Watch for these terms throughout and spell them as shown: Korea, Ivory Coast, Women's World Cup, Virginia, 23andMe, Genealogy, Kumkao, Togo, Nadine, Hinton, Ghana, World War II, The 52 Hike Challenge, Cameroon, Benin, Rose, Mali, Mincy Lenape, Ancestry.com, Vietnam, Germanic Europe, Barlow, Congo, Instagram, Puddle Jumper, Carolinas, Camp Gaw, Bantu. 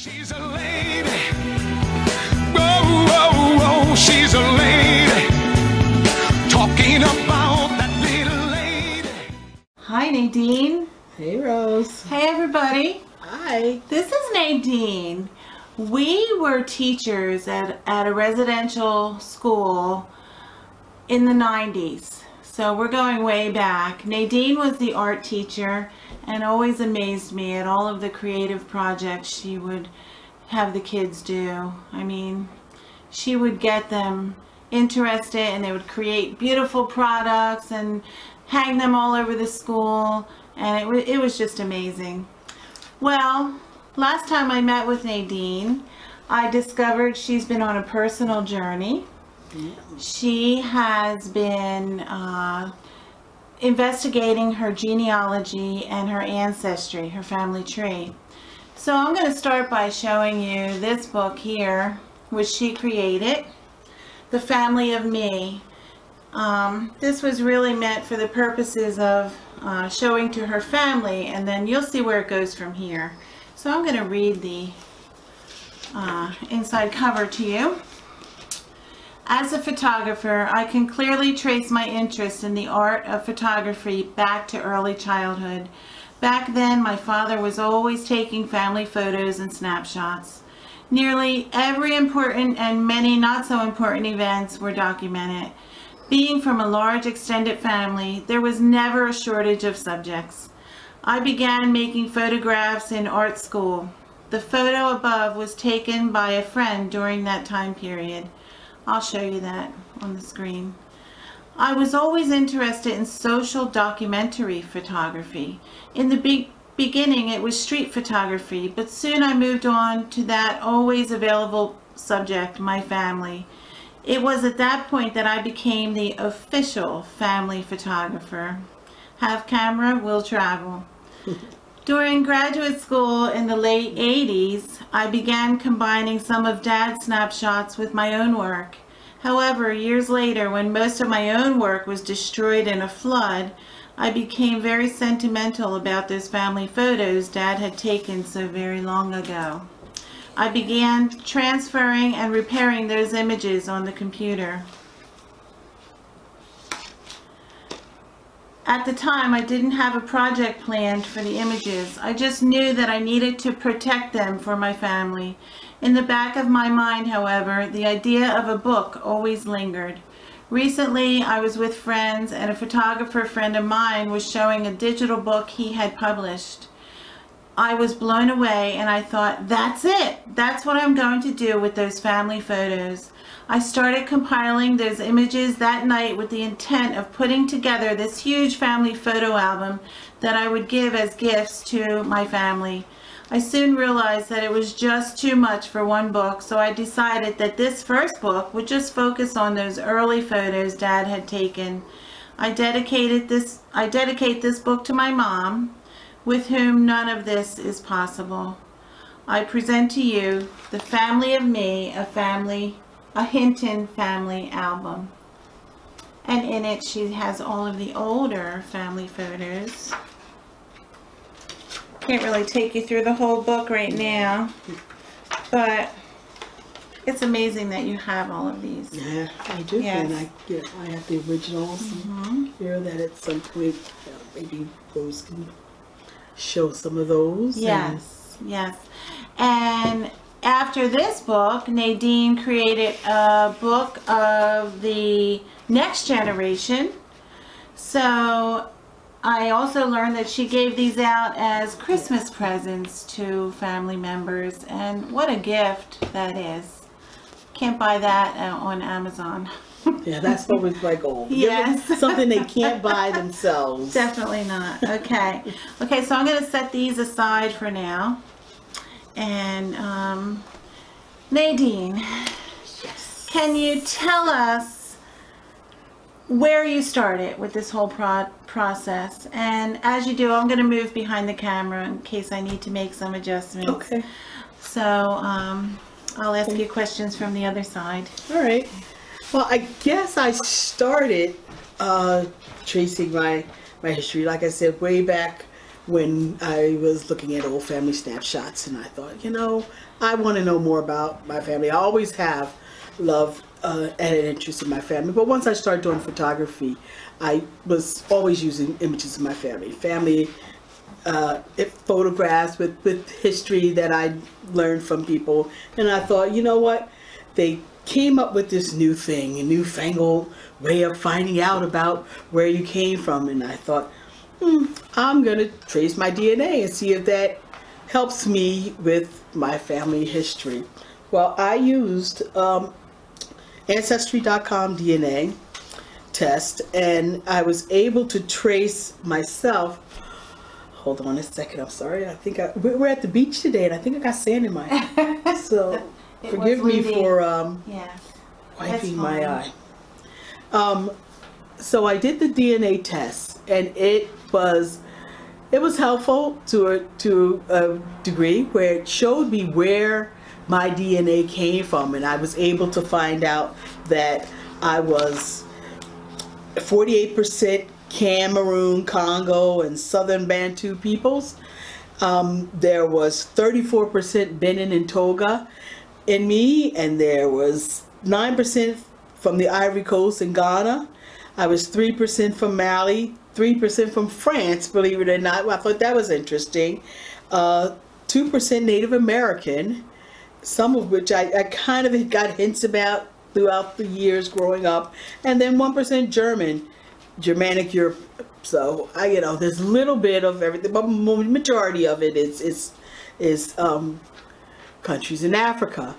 She's a lady. Whoa, whoa, whoa, she's a lady. Talking about that little lady. Hi, Nadine. Hey, Rose. Hey, everybody. Hi. This is Nadine. We were teachers at a residential school in the 90s. So we're going way back. Nadine was the art teacher and always amazed me at all of the creative projects she would have the kids do. I mean, she would get them interested and they would create beautiful products and hang them all over the school, and it was just amazing. Well, last time I met with Nadine, I discovered she's been on a personal journey. She has been investigating her genealogy and her ancestry, her family tree. So I'm going to start by showing you this book here, which she created, The Family of Me. This was really meant for the purposes of showing to her family, and then you'll see where it goes from here. So I'm going to read the inside cover to you. As a photographer, I can clearly trace my interest in the art of photography back to early childhood. Back then, my father was always taking family photos and snapshots. Nearly every important and many not so important events were documented. Being from a large extended family, there was never a shortage of subjects. I began making photographs in art school. The photo above was taken by a friend during that time period. I'll show you that on the screen. I was always interested in social documentary photography. In the beginning, it was street photography, but soon I moved on to that always available subject, my family. It was at that point that I became the official family photographer. Have camera, will travel. During graduate school in the late 80s, I began combining some of Dad's snapshots with my own work. However, years later, when most of my own work was destroyed in a flood, I became very sentimental about those family photos Dad had taken so very long ago. I began transferring and repairing those images on the computer. At the time, I didn't have a project planned for the images. I just knew that I needed to protect them for my family. In the back of my mind, however, the idea of a book always lingered. Recently, I was with friends, and a photographer friend of mine was showing a digital book he had published. I was blown away, and I thought, that's it! That's what I'm going to do with those family photos. I started compiling those images that night with the intent of putting together this huge family photo album that I would give as gifts to my family. I soon realized that it was just too much for one book, so I decided that this first book would just focus on those early photos Dad had taken. I dedicate this book to my mom, with whom none of this is possible. I present to you The Family of Me, a Hinton family album, and in it she has all of the older family photos. Can't really take you through the whole book right now, but it's amazing that you have all of these. Yeah, I do. Yes. And I have the originals here that at some point maybe Rose can show some of those. Yes, yes. And after this book, Nadine created a book of the next generation. So I also learned that she gave these out as Christmas presents to family members, and what a gift that is. Can't buy that on Amazon. Yeah, that's always my goal. Yes. Something they can't buy themselves. Definitely not. Okay. Okay, so I'm going to set these aside for now. And Nadine, yes, can you tell us where you started with this whole process? And as you do, I'm going to move behind the camera in case I need to make some adjustments. Okay. So I'll ask you questions from the other side. All right. Well, I guess I started tracing my history, like I said, way back when I was looking at old family snapshots, and I thought, you know, I want to know more about my family. I always have loved and an interest in my family, but once I started doing photography, I was always using images of my family. Photographs with history that I learned from people, and I thought, you know what, they came up with this new thing, a newfangled way of finding out about where you came from, and I thought, I'm gonna trace my DNA and see if that helps me with my family history. Well, I used Ancestry.com DNA test, and I was able to trace myself. Hold on a second, I'm sorry. I think we're at the beach today, and I think I got sand in my eye. So forgive me for wiping my eye. So I did the DNA test, and it was helpful to a degree, where it showed me where my DNA came from, and I was able to find out that I was 48% Cameroon, Congo, and southern Bantu peoples. There was 34% Benin and Togo in me, and there was 9% from the Ivory Coast and Ghana. I was 3% from Mali, 3% from France, believe it or not. I thought that was interesting. 2% Native American, some of which I kind of got hints about throughout the years growing up, and then 1% German. Germanic Europe. So you know, there's a little bit of everything, but majority of it is countries in Africa.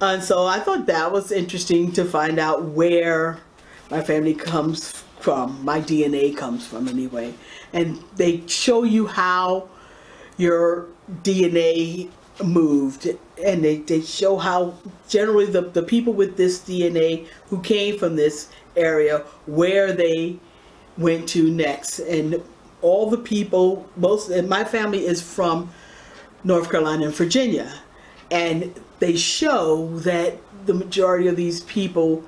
And so I thought that was interesting to find out where my family comes from, my DNA comes from anyway. And they show you how your DNA moved, and they show how generally the people with this DNA who came from this area, where they went to next. And all the people, and my family is from North Carolina and Virginia, and they show that the majority of these people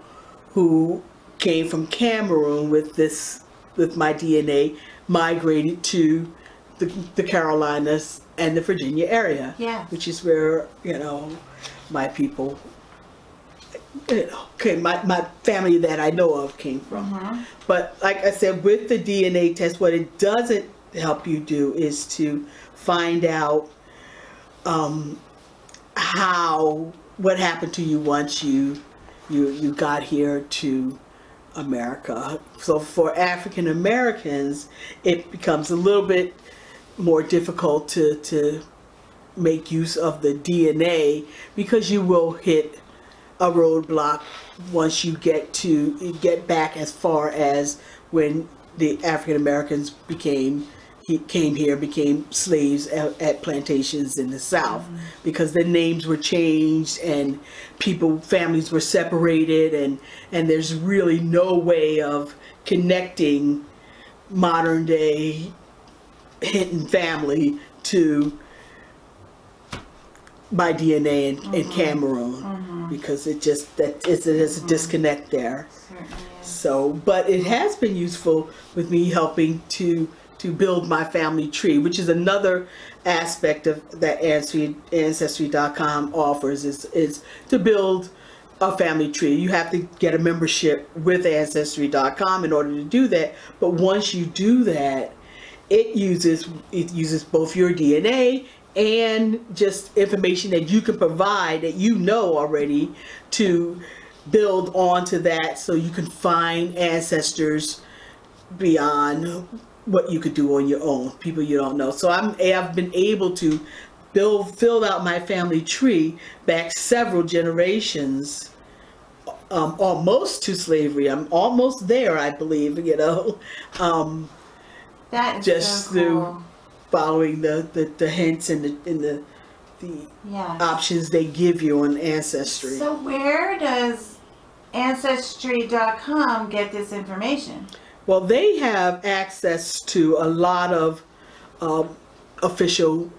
who came from Cameroon with my DNA migrated to the Carolinas and the Virginia area, which is where, you know, my people, my family that I know of came from. But like I said, with the DNA test, what it doesn't help you do is to find out what happened to you once you got here to America. So for African Americans, it becomes a little bit more difficult to make use of the DNA, because you will hit a roadblock once you get back as far as when the African Americans came here, became slaves at plantations in the South, because the names were changed and families were separated, and there's really no way of connecting modern day Hinton family to my DNA in Cameroon, because there's a disconnect there. So, but it has been useful with me helping to build my family tree, which is another aspect of that Ancestry.com offers, is to build a family tree. You have to get a membership with Ancestry.com in order to do that. But once you do that, it uses both your DNA and just information that you can provide that you know already, to build onto that, so you can find ancestors beyond what you could do on your own, people you don't know. So I've been able to fill out my family tree back several generations, almost to slavery. I'm almost there, I believe, you know, that is just so cool. Through following the hints and the options they give you on Ancestry. So where does Ancestry.com get this information? Well, they have access to a lot of official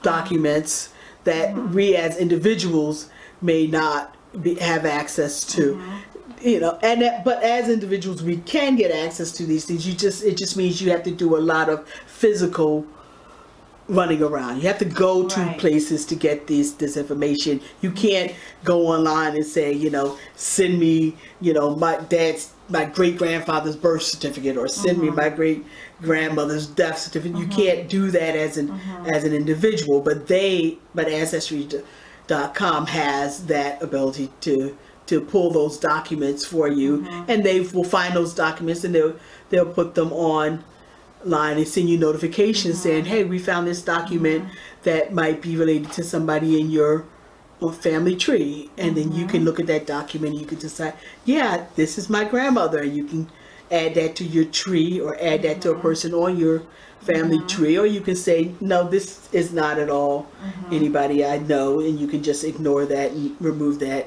documents that we as individuals may not have access to. you know, and but as individuals, we can get access to these things. It just means you have to do a lot of physical running around. You have to go to places to get this information. You can't go online and say, you know, send me, you know, my great-grandfather's birth certificate, or send me my great-grandmother's death certificate. You can't do that as an individual, but Ancestry.com has that ability to pull those documents for you, and they will find those documents and they'll put them online and send you notifications saying, hey, we found this document that might be related to somebody in your family tree, and then you can look at that document and you can decide, yeah, this is my grandmother, and you can add that to your tree, or add that to a person on your family tree, or you can say, no, this is not at all anybody I know, and you can just ignore that and remove that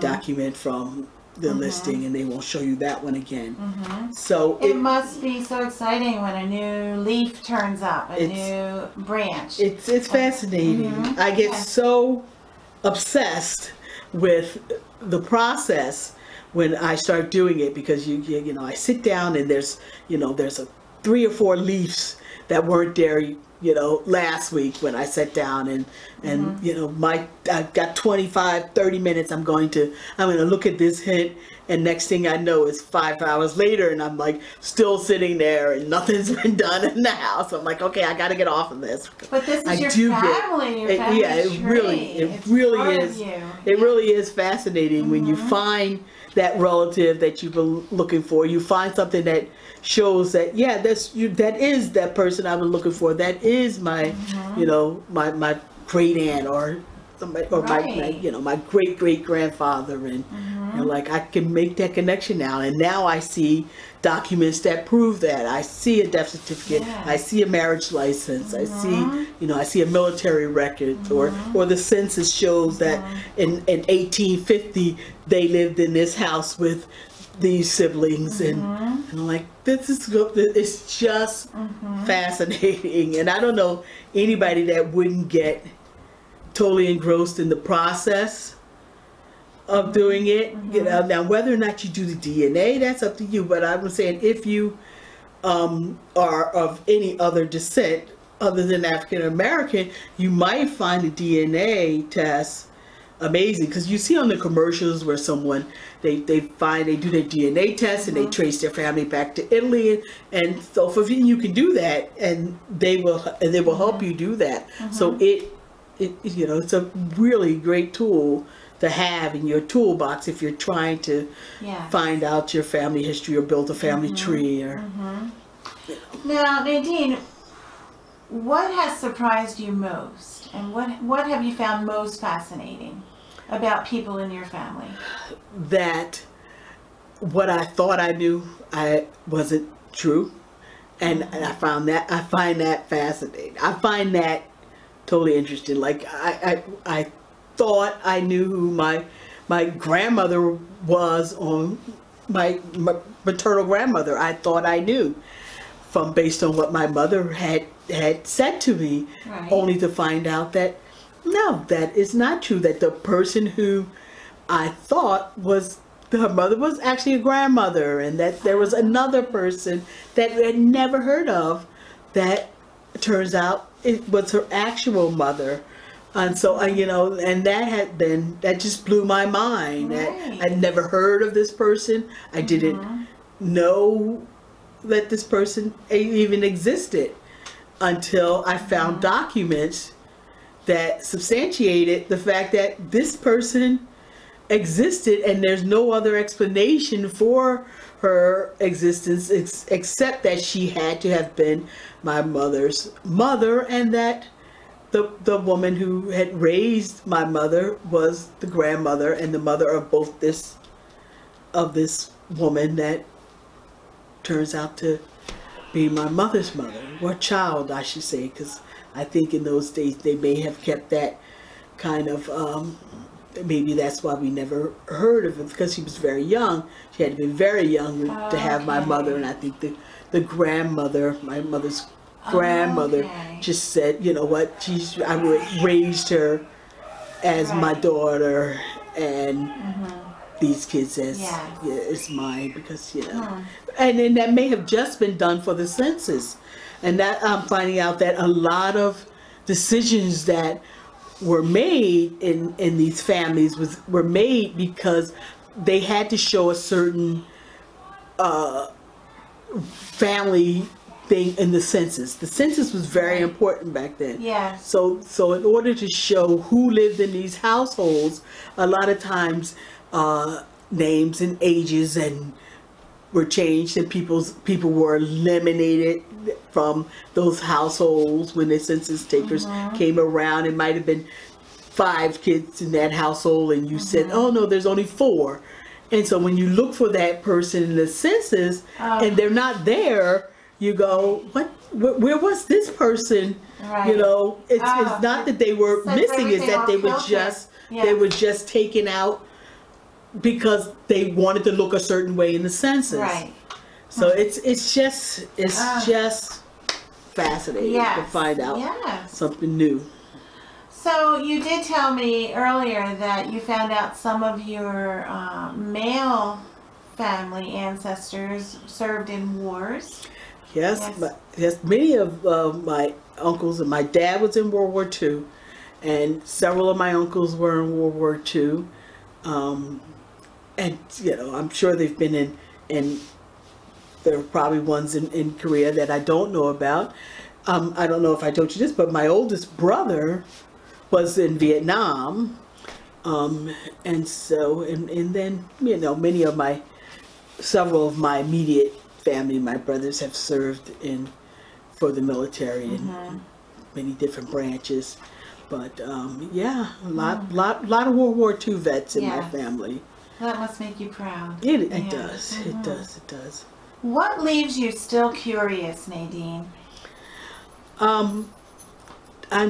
document from the listing, and they won't show you that one again. So it must be so exciting when a new leaf turns up, a new branch. It's fascinating. I get so obsessed with the process when I start doing it, because you know, I sit down and there's, you know, there's a 3 or 4 leaves that weren't there, you know, last week when I sat down, and you know, I've got 25-30 minutes. I'm going to look at this hint, and next thing I know, it's 5 hours later, and I'm like still sitting there, and nothing's been done in the house. I'm like, okay, I got to get off of this. But this is your family it really is fascinating when you find that relative that you've been looking for. You find something that shows that, yeah, that is that person I've been looking for. That is my, you know, my great aunt, or somebody, or my you know, my great grandfather, and you know, like, I can make that connection now. And now I see documents that prove that. I see a death certificate. I see a marriage license. I see, you know, I see a military record, or the census shows that in 1850 they lived in this house with these siblings, and I'm like, this is good. It's just fascinating, and I don't know anybody that wouldn't get totally engrossed in the process of doing it. You know, now whether or not you do the DNA, that's up to you, but I'm saying, if you are of any other descent other than African American, you might find the DNA test amazing, because you see on the commercials where someone, they do their DNA test and they trace their family back to Italy, and so for you can do that, and they will help you do that. So it you know, it's a really great tool to have in your toolbox if you're trying to find out your family history, or build a family tree, or you know. Now, Nadine, what has surprised you most, and what have you found most fascinating about people in your family? That what I thought I knew, I wasn't true, and I find that fascinating. I find that totally interesting. Like, I thought I knew who my grandmother was, on my maternal grandmother. I thought I knew based on what my mother had said to me, only to find out that no, that is not true, that the person who I thought was her mother was actually a grandmother, and that there was another person that we had never heard of that turns out it was her actual mother. And so, you know, and that just blew my mind. I'd never heard of this person. I didn't know that this person even existed until I found documents that substantiated the fact that this person existed, and there's no other explanation for her existence except that she had to have been my mother's mother, and that the woman who had raised my mother was the grandmother and the mother of both this woman that turns out to be my mother's mother, or child, I should say, because I think in those days they may have kept that kind of, maybe that's why we never heard of it, because she was very young. She had to be very young to have my mother, and I think the grandmother, my mother's grandmother, just said, you know what, I raised her as my daughter, and these kids as, as mine, because, you know, and then that may have just been done for the census. And that I'm finding out that a lot of decisions that were made in these families were made because they had to show a certain family thing in the census. The census was very important back then. Yeah. So in order to show who lived in these households, a lot of times names and ages and were changed, and people were eliminated from those households when the census takers came around. It might have been 5 kids in that household, and you said, "Oh no, there's only 4." And so when you look for that person in the census and they're not there, you go, "What? Where was this person?" Right. You know, it's not that they were missing; it's that they were just taken out because they wanted to look a certain way in the census. Right. So it's just fascinating to find out something new. So you did tell me earlier that you found out some of your male family ancestors served in wars. Yes, many of my uncles, and my dad was in World War II, and several of my uncles were in World War II. And you know, I'm sure they've been in there are probably ones in Korea that I don't know about. I don't know if I told you this, but my oldest brother was in Vietnam, and so and then, you know, several of my immediate family, my brothers, have served for the military in many different branches. But yeah, a lot of World War II vets in my family. Well, that must make you proud. It does. It does. It does. What leaves you still curious, Nadine? I'm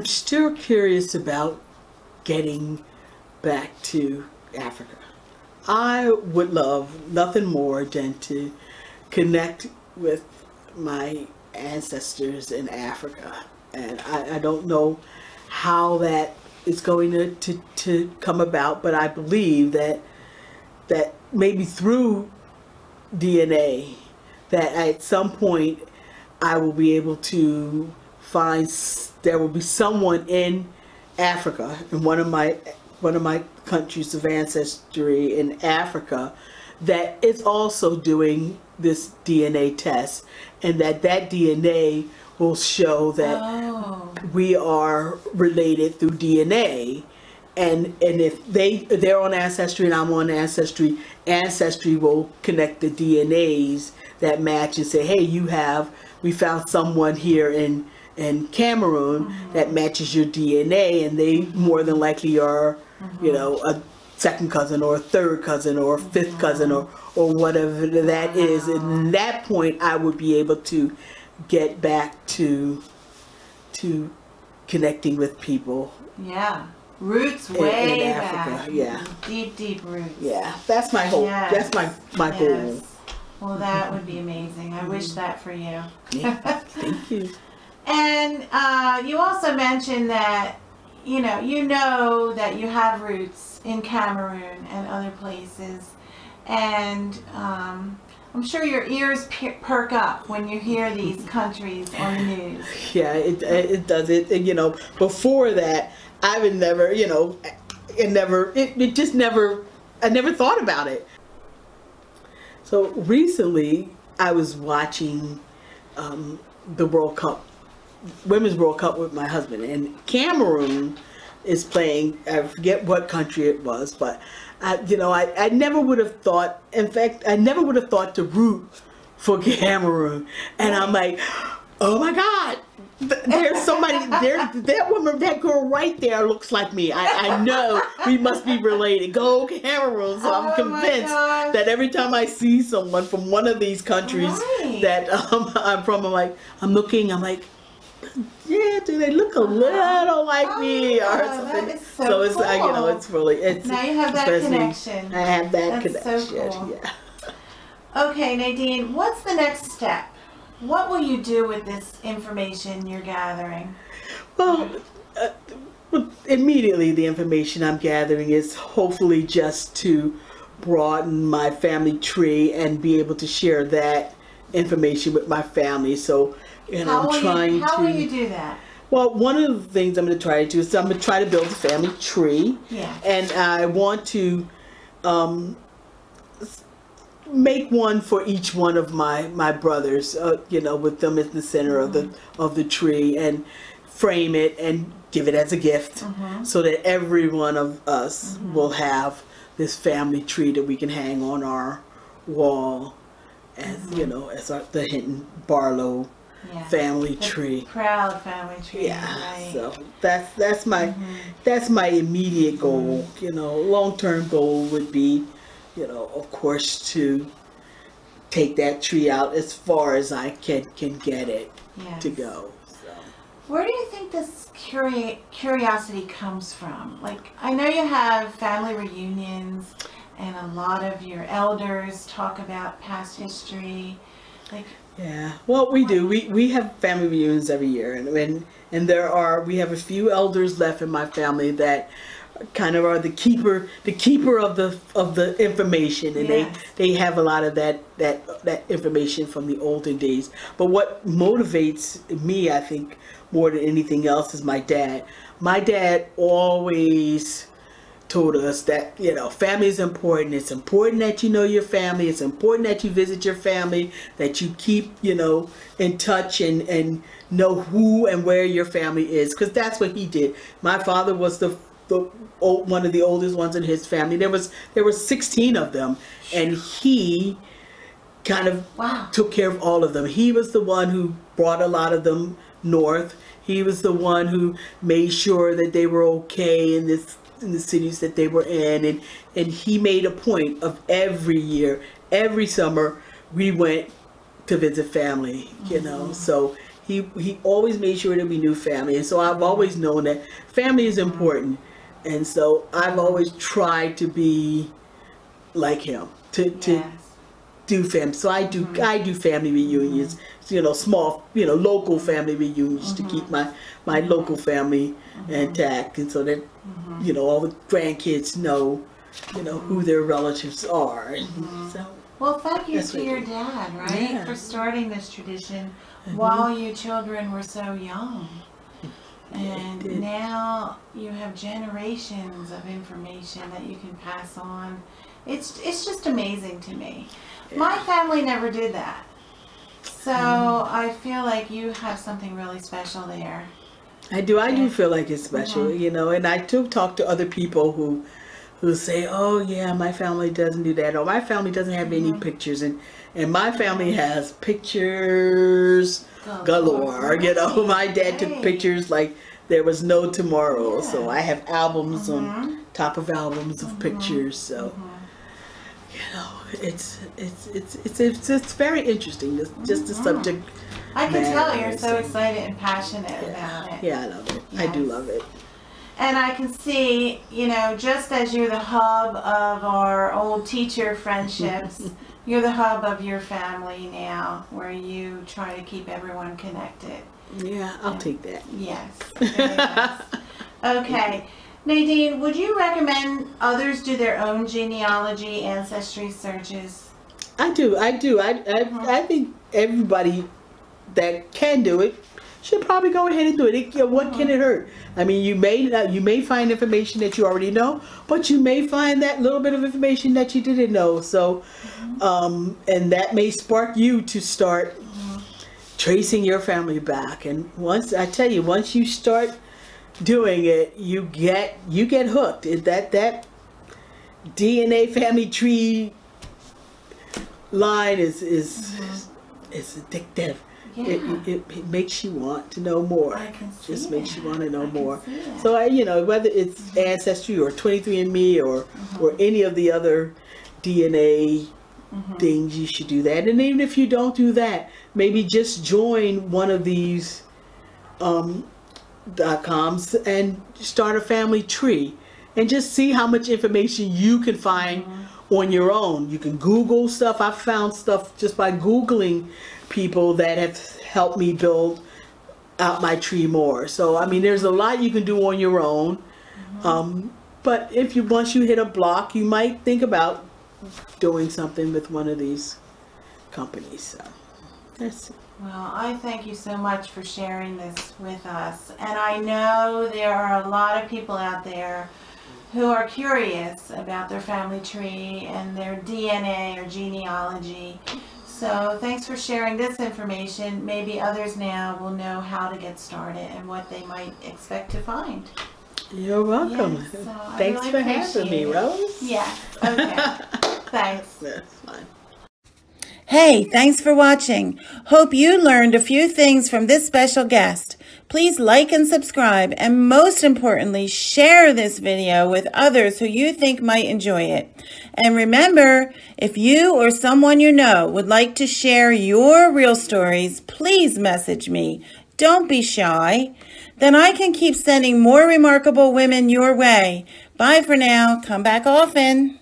still curious about getting back to Africa. I would love nothing more than to connect with my ancestors in Africa, and I don't know how that is going to come about, but I believe that maybe through DNA, that at some point I will be able to find, there will be someone in Africa, in one of my countries of ancestry in Africa, that is also doing this DNA test, and that DNA will show that we are related through DNA. And if they're on Ancestry and I'm on Ancestry, Ancestry will connect the DNAs that match and say, hey, we found someone here in Cameroon that matches your DNA, and they more than likely are, you know, a second cousin or a third cousin or a fifth cousin or whatever that is. And at that point, I would be able to get back to connecting with people. Yeah. Roots way in Africa, back. Yeah. Deep roots. Yeah, that's my hope. Yes. That's my goal. Well, that would be amazing. I wish that for you. Yeah, thank you. And you also mentioned that you know that you have roots in Cameroon and other places, and I'm sure your ears perk up when you hear these countries on the news. Yeah, it does. And you know, before that, I would never, you know, I never thought about it. So recently, I was watching the World Cup, Women's World Cup, with my husband, and Cameroon is playing. I forget what country it was, but I never would have thought. In fact, I never would have thought to root for Cameroon, and I'm like, oh my God. There's somebody there. That woman, that girl right there looks like me. I know we must be related. Go Cameroon! So I'm convinced that every time I see someone from one of these countries that I'm from, I'm like, yeah, do they look a little like me or something? That is so it's cool. You know, it's really now you have that connection. I have that connection. So cool. Yeah. Okay, Nadine, what's the next step? What will you do with this information you're gathering? Well, immediately the information I'm gathering is hopefully just to broaden my family tree and be able to share that information with my family. So, and I'm trying to. How will you do that? Well, one of the things I'm going to try to do is I'm going to try to build a family tree. Yeah. And I want to make one for each one of my brothers, you know, with them in the center mm-hmm. of the tree, and frame it and give it as a gift mm-hmm. so that every one of us mm-hmm. will have this family tree that we can hang on our wall as, mm-hmm. you know, as the Hinton Barlow yeah. family tree. Proud family tree. Yeah. Right. So that's my immediate goal. Mm-hmm. You know, long-term goal would be, you know, of course, to take that tree out as far as I can get it yes. to go. So. Where do you think this curiosity comes from? Like, I know you have family reunions and a lot of your elders talk about past history. Like, yeah, well, we do. We have family reunions every year, and we have a few elders left in my family that kind of are the keeper of the information, and yes. they have a lot of that information from the older days. But what motivates me, I think, more than anything else, is my dad. My dad always told us that, you know, family is important. It's important that you know your family. It's important that you visit your family, that you keep, you know, in touch and know who and where your family is, because that's what he did. My father was one of the oldest ones in his family. There were 16 of them, and he kind of wow. took care of all of them. He was the one who brought a lot of them north. He was the one who made sure that they were okay in the cities that they were in, and he made a point of every year, every summer, we went to visit family. You mm-hmm. know, so. He always made sure that we knew family, and so I've always known that family is important, and so I've always tried to be like him, to do family. So I do mm-hmm. I do family reunions, mm-hmm. you know, small, you know, local family reunions mm-hmm. to keep my local family mm-hmm. intact, and so that mm-hmm. you know, all the grandkids know, you know, who their relatives are. Mm-hmm. So. Well, thank you to your dad, right, yeah. for starting this tradition mm-hmm. while you children were so young. And yeah, now you have generations of information that you can pass on. It's just amazing to me. Yeah. My family never did that. So I feel like you have something really special there. I do feel like it's special, mm-hmm. you know, and I do talk to other people who say, oh yeah, my family doesn't do that, or my family doesn't have mm-hmm. any pictures, and my family has pictures galore. You know, my dad took pictures like there was no tomorrow, yeah. so I have albums mm-hmm. on top of albums of mm-hmm. pictures. So mm-hmm. you know, it's very interesting, just the mm-hmm. subject I can tell you're so excited and passionate yeah. about it. Yeah, I love it. Yes. I do love it. And I can see, you know, just as you're the hub of our old teacher friendships, you're the hub of your family now, where you try to keep everyone connected. Yeah, I'll take that. Yes. Yes. Okay. Nadine, would you recommend others do their own genealogy, ancestry searches? I do. I think everybody that can do it should probably go ahead and do it. What can it hurt? I mean, you may find information that you already know, but you may find that little bit of information that you didn't know. So, and that may spark you to start tracing your family back. And once you start doing it, you get hooked. That DNA family tree line is addictive. Yeah. It makes you want to know more. I can see just makes you want to know more. So, you know, whether it's mm-hmm. Ancestry or 23andMe or mm-hmm. or any of the other DNA mm-hmm. things, you should do that. And even if you don't do that, maybe just join one of these .coms and start a family tree, and just see how much information you can find mm-hmm. on your own. You can Google stuff. I found stuff just by Googling people that have helped me build out my tree more. So I mean, there's a lot you can do on your own, but if you once you hit a block, you might think about doing something with one of these companies. So that's it. Well, I thank you so much for sharing this with us. And I know there are a lot of people out there who are curious about their family tree and their DNA or genealogy. So thanks for sharing this information. Maybe others now will know how to get started and what they might expect to find. You're welcome. Yes, so thanks for having me, Rose. Yeah, okay. Thanks. That's fine. Hey, thanks for watching. Hope you learned a few things from this special guest. Please like and subscribe, and most importantly, share this video with others who you think might enjoy it. And remember, if you or someone you know would like to share your real stories, please message me. Don't be shy. Then I can keep sending more remarkable women your way. Bye for now. Come back often.